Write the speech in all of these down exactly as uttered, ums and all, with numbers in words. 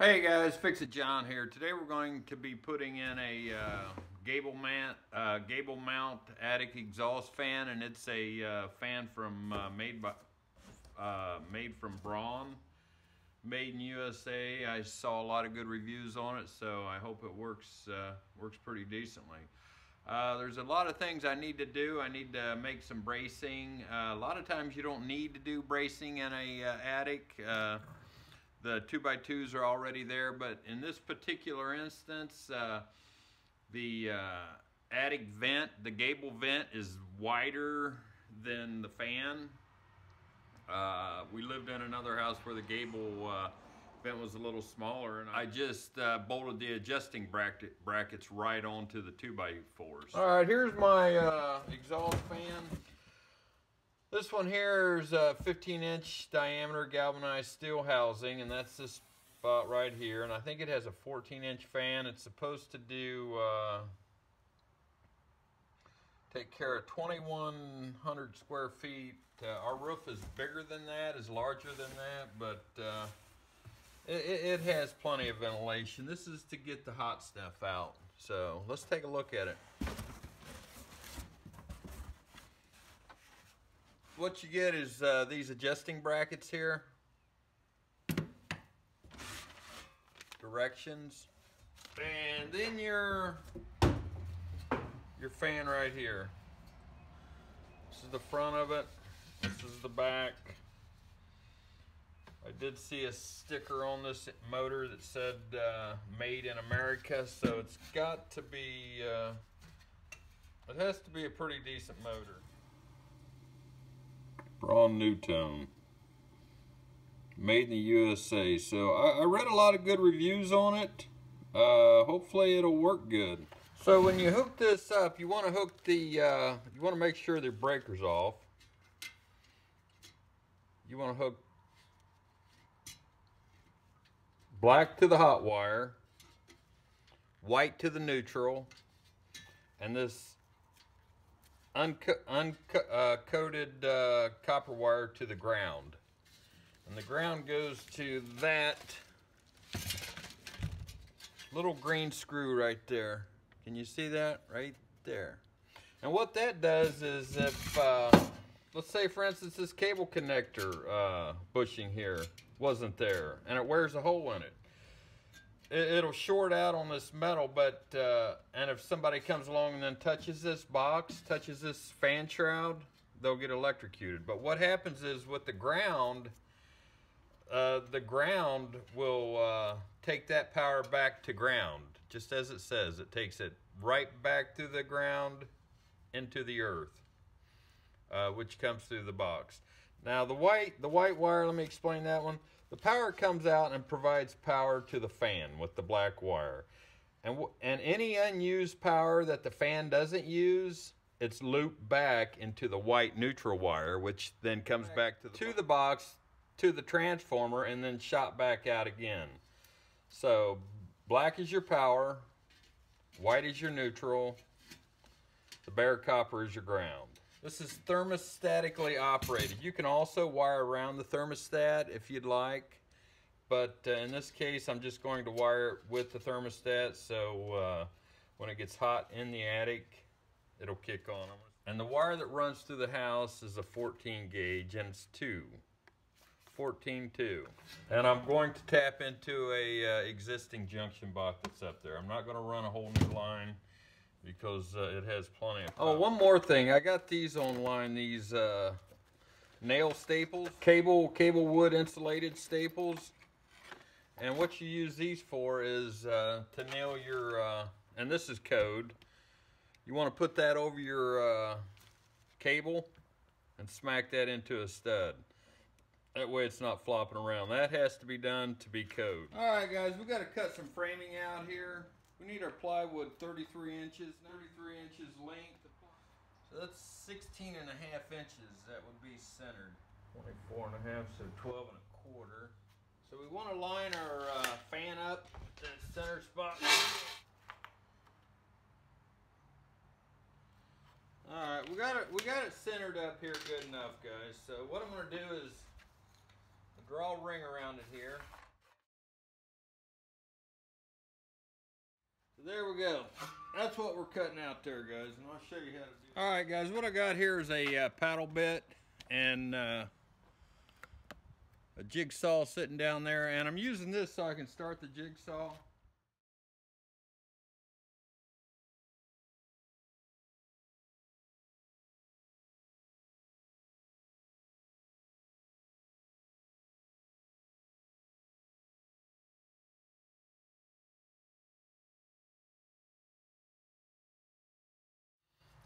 Hey guys, Fix It John here. Today we're going to be putting in a uh, gable, mount, uh, gable mount attic exhaust fan, and it's a uh, fan from uh, made by uh, made from Broan, made in U S A. I saw a lot of good reviews on it, so I hope it works uh, works pretty decently. Uh, there's a lot of things I need to do. I need to make some bracing. Uh, a lot of times you don't need to do bracing in a uh, attic. Uh, The two by twos are already there, but in this particular instance, uh, the uh, attic vent, the gable vent, is wider than the fan. Uh, we lived in another house where the gable uh, vent was a little smaller, and I just uh, bolted the adjusting bracket, brackets right onto the two by fours. All right, here's my uh, exhaust fan. This one here is a fifteen inch diameter galvanized steel housing, and that's this spot right here. And I think it has a fourteen inch fan. It's supposed to do, uh, take care of twenty-one hundred square feet. Uh, our roof is bigger than that, is larger than that, but uh, it, it has plenty of ventilation. This is to get the hot stuff out. So let's take a look at it. What you get is uh, these adjusting brackets here. Directions. And then your, your fan right here. This is the front of it. This is the back. I did see a sticker on this motor that said uh, made in America. So it's got to be, uh, it has to be a pretty decent motor. Broan NuTone, made in the U S A. So I, I read a lot of good reviews on it. Uh, hopefully it'll work good. So when you hook this up, you want to hook the, uh, you want to make sure the breaker's off. You want to hook black to the hot wire, white to the neutral, and this Unco unco uh, coated uh, copper wire to the ground, and the ground goes to that little green screw right there. Can you see that right there? And what that does is, if uh, let's say for instance this cable connector uh, bushing here wasn't there and it wears a hole in it, it'll short out on this metal, but uh, and if somebody comes along and then touches this box, touches this fan shroud, they'll get electrocuted. But what happens is with the ground, uh, the ground will uh, take that power back to ground, just as it says. It takes it right back through the ground into the earth, uh, which comes through the box. Now the white, the white wire, let me explain that one. The power comes out and provides power to the fan with the black wire. And, and any unused power that the fan doesn't use, it's looped back into the white neutral wire, which then comes back to the, to the box, to the transformer, and then shot back out again. So black is your power, white is your neutral, the bare copper is your ground. This is thermostatically operated. You can also wire around the thermostat if you'd like, but uh, in this case, I'm just going to wire it with the thermostat, so uh, when it gets hot in the attic, it'll kick on. And the wire that runs through the house is a fourteen gauge, and it's two. fourteen two. And I'm going to tap into a uh, existing junction box that's up there. I'm not going to run a whole new line, because uh, it has plenty of power. Oh, one more thing. I got these online, these uh, nail staples, cable, cable wood insulated staples. And what you use these for is uh, to nail your, uh, and this is code. You want to put that over your uh, cable and smack that into a stud. That way it's not flopping around. That has to be done to be code. All right, guys, we've got to cut some framing out here. We need our plywood thirty-three inches, thirty-three inches length. So that's sixteen and a half inches. That would be centered. twenty-four and a half, so twelve and a quarter. So we want to line our uh, fan up at that center spot. All right, we got it. We got it centered up here good enough, guys. So what I'm going to do is draw a ring around it here. There we go. That's what we're cutting out there, guys, and I'll show you how to do it. All right, guys, what I got here is a uh, paddle bit and uh, a jigsaw sitting down there, and I'm using this so I can start the jigsaw.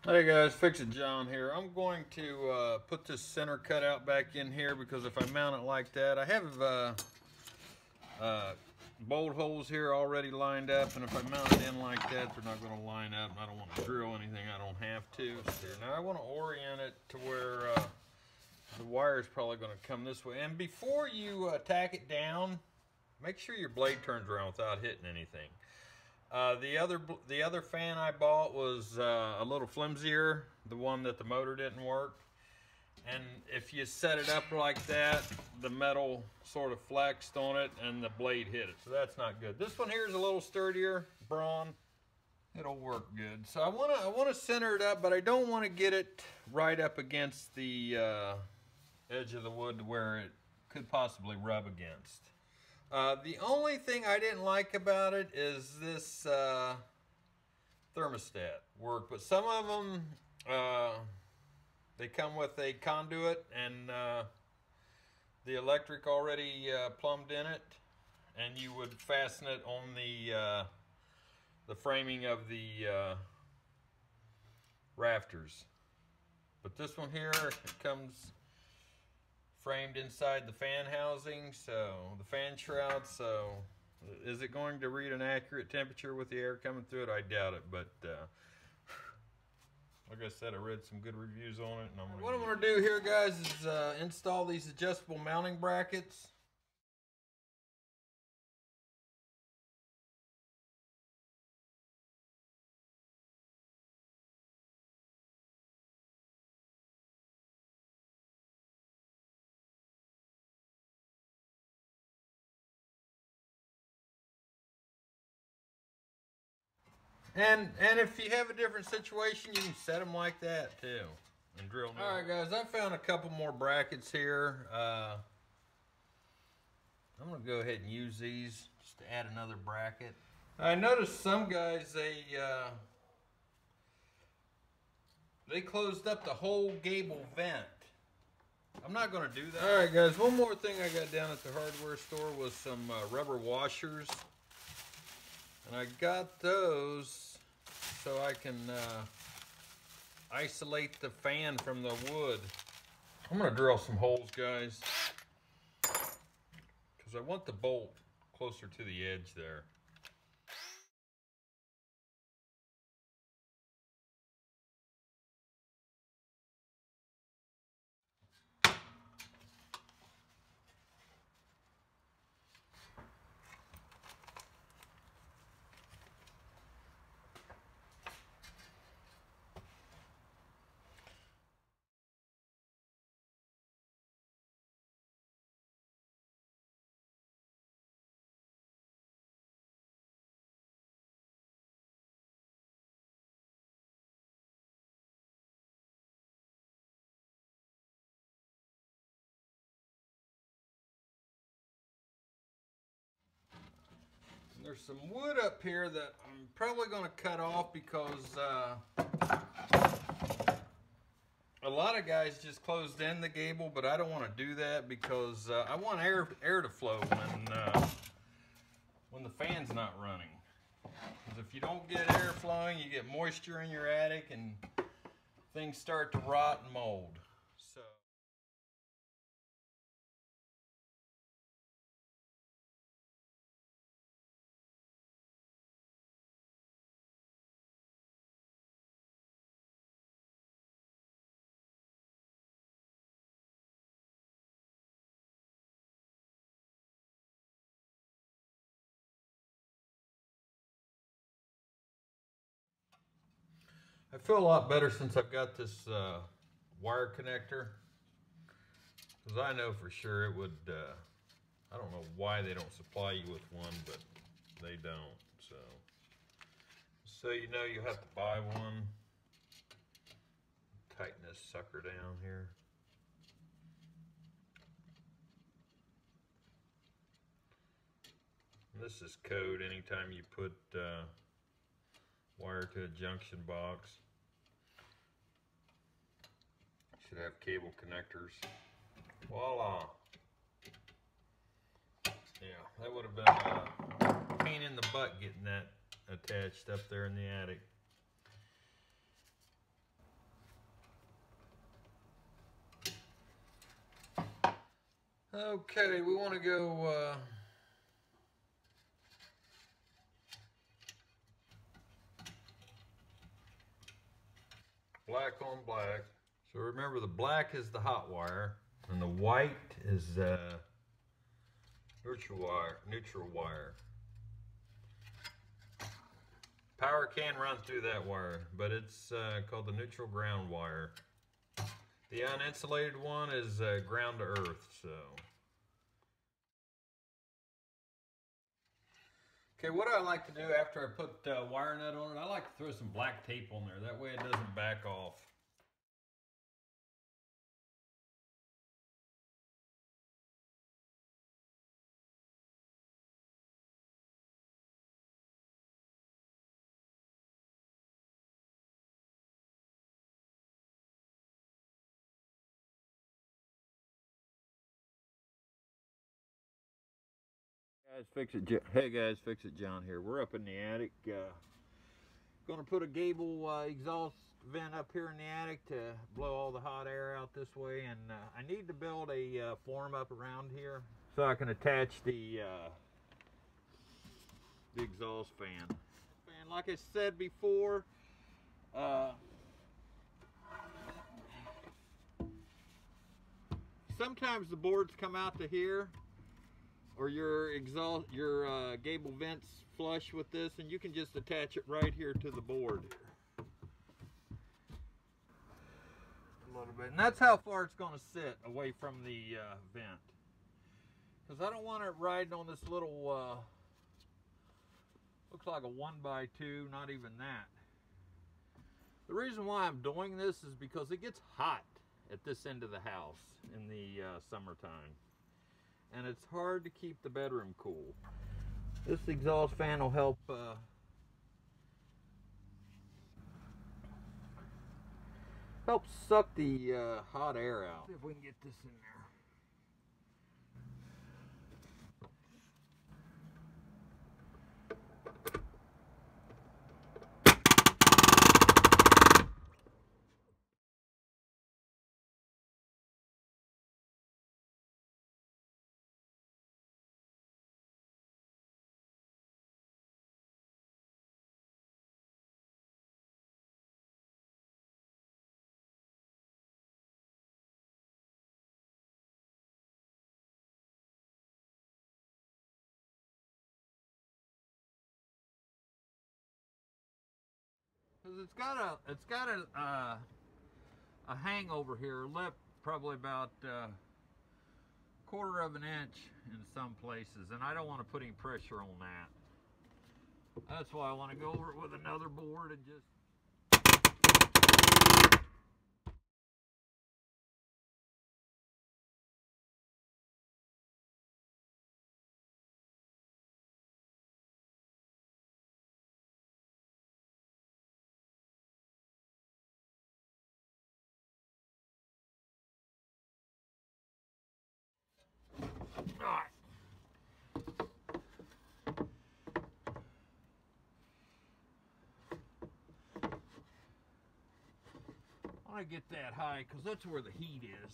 Hey guys, Fix It John here. I'm going to uh, put this center cutout back in here because if I mount it like that, I have uh, uh, bolt holes here already lined up, and if I mount it in like that, they're not going to line up, and I don't want to drill anything I don't have to. So now I want to orient it to where uh, the wire is probably going to come this way. And before you uh, tack it down, make sure your blade turns around without hitting anything. Uh, the other the other fan I bought was uh, a little flimsier, the one that the motor didn't work. And if you set it up like that, the metal sort of flexed on it and the blade hit it, so that's not good. This one here is a little sturdier, Broan. It'll work good. So I want to I want to center it up, but I don't want to get it right up against the uh, edge of the wood where it could possibly rub against. Uh, the only thing I didn't like about it is this uh, thermostat work, but some of them, uh, they come with a conduit and uh, the electric already uh, plumbed in it, and you would fasten it on the, uh, the framing of the uh, rafters. But this one here, it comes framed inside the fan housing, so the fan shroud. So is it going to read an accurate temperature with the air coming through it? I doubt it, but uh, like I said, I read some good reviews on it. And I'm gonna what I'm going to do here, guys, is uh, install these adjustable mounting brackets. And and if you have a different situation, you can set them like that too, and drill them. All right, guys, I found a couple more brackets here. Uh, I'm gonna go ahead and use these just to add another bracket. I noticed some guys they uh, they closed up the whole gable vent. I'm not gonna do that. All right, guys, one more thing I got down at the hardware store was some uh, rubber washers. And I got those so I can uh, isolate the fan from the wood. I'm going to drill some holes, guys, because I want the bolt closer to the edge there. There's some wood up here that I'm probably going to cut off because uh, a lot of guys just closed in the gable, but I don't want to do that because uh, I want air air to flow when uh, when the fan's not running. Because if you don't get air flowing, you get moisture in your attic and things start to rot and mold. So. I feel a lot better since I've got this uh, wire connector, because I know for sure it would, uh, I don't know why they don't supply you with one, but they don't, so So you know you have to buy one. Tighten this sucker down here. And this is code anytime you put uh, wire to a junction box. Should have cable connectors. Voila! Yeah, that would have been a pain in the butt getting that attached up there in the attic. Okay, we want to go uh, black on black. So remember, the black is the hot wire and the white is uh, neutral wire, neutral wire. Power can run through that wire, but it's uh, called the neutral ground wire. The uninsulated one is uh, ground to earth, so. Okay, what I like to do after I put uh, wire nut on it, I like to throw some black tape on there. That way it doesn't back off. Guys, fix it. Hey guys, Fix It John here. We're up in the attic. Uh, gonna put a gable uh, exhaust vent up here in the attic to blow all the hot air out this way. And uh, I need to build a uh, form up around here so I can attach the uh, the exhaust fan. And like I said before, uh, sometimes the boards come out to here, or your exhaust, your uh, gable vent's flush with this, and you can just attach it right here to the board. A little bit, and that's how far it's going to sit away from the uh, vent, because I don't want it riding on this little. Uh, looks like a one by two, not even that. The reason why I'm doing this is because it gets hot at this end of the house in the uh, summertime. And it's hard to keep the bedroom cool. This exhaust fan will help uh, help suck the uh, hot air out. See if we can get this in there. Cause it's got a, it's got a, uh, a hang over here, lip probably about uh, quarter of an inch in some places, and I don't want to put any pressure on that. That's why I want to go over it with another board and just. All right. I want to get that high because that's where the heat is.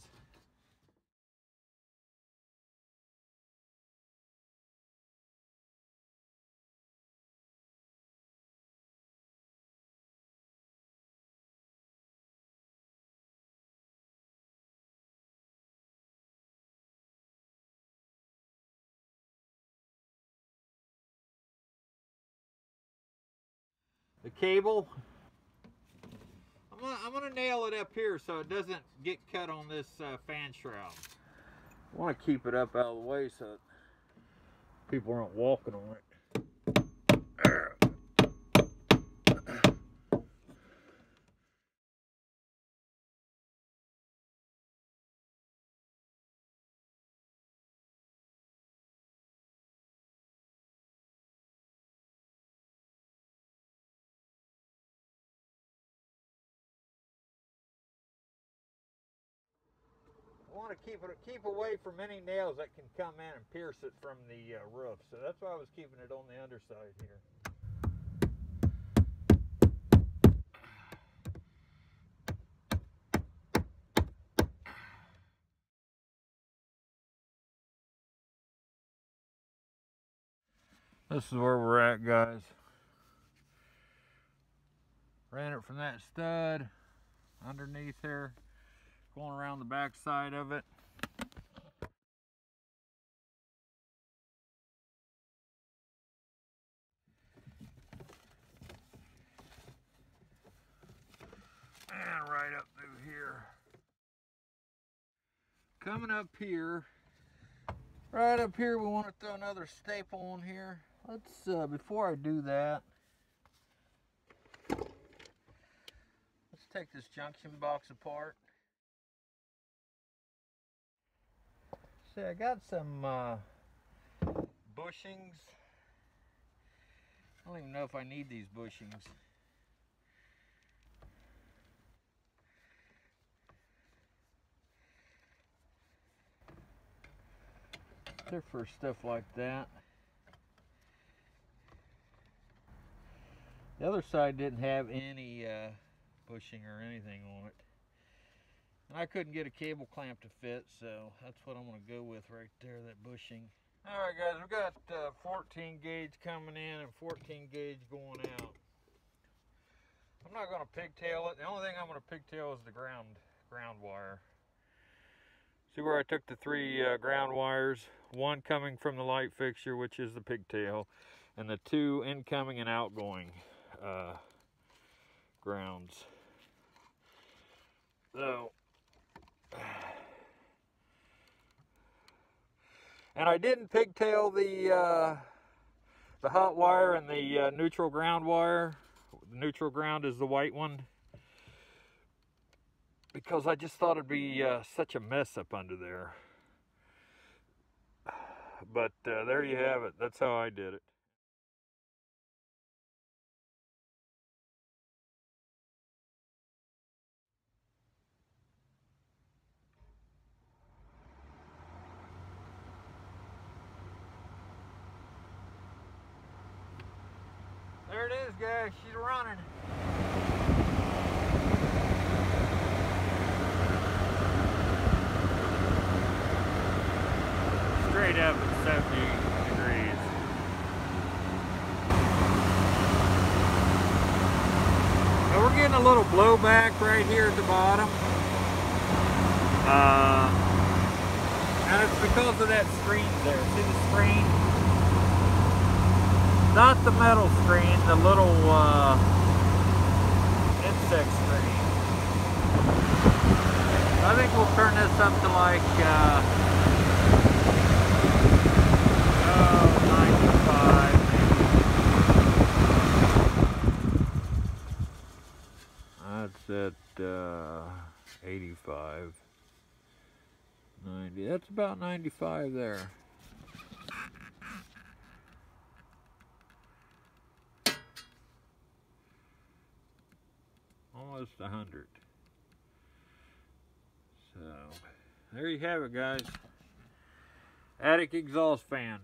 The cable, I'm gonna, I'm gonna nail it up here so it doesn't get cut on this uh, fan shroud. I want to keep it up out of the way so people aren't walking on it. want to keep it keep away from any nails that can come in and pierce it from the uh, roof. So that's why I was keeping it on the underside here. This is where we're at, guys. Ran it from that stud underneath here, going around the back side of it. And right up through here. Coming up here, right up here, we want to throw another staple on here. Let's, uh, before I do that, let's take this junction box apart. See, I got some uh, bushings. I don't even know if I need these bushings. They're for stuff like that. The other side didn't have any uh, bushing or anything on it. And I couldn't get a cable clamp to fit, so that's what I'm going to go with right there, that bushing. All right, guys, we've got uh, fourteen gauge coming in and fourteen gauge going out. I'm not going to pigtail it. The only thing I'm going to pigtail is the ground ground wire. See where I took the three uh, ground wires, one coming from the light fixture, which is the pigtail, and the two incoming and outgoing uh, grounds. So, and I didn't pigtail the uh, the hot wire and the uh, neutral ground wire. The neutral ground is the white one, because I just thought it'd be uh, such a mess up under there. But uh, there you have it. That's how I did it. There it is, guys. She's running. Straight up at seventy degrees. So we're getting a little blowback right here at the bottom. Uh, and it's because of that screen there. See the screen? Not the metal screen, the little uh, insect screen. I think we'll turn this up to like... Uh, at uh, eighty-five, ninety, that's about ninety-five there. Almost one hundred. So, there you have it, guys. Attic exhaust fan.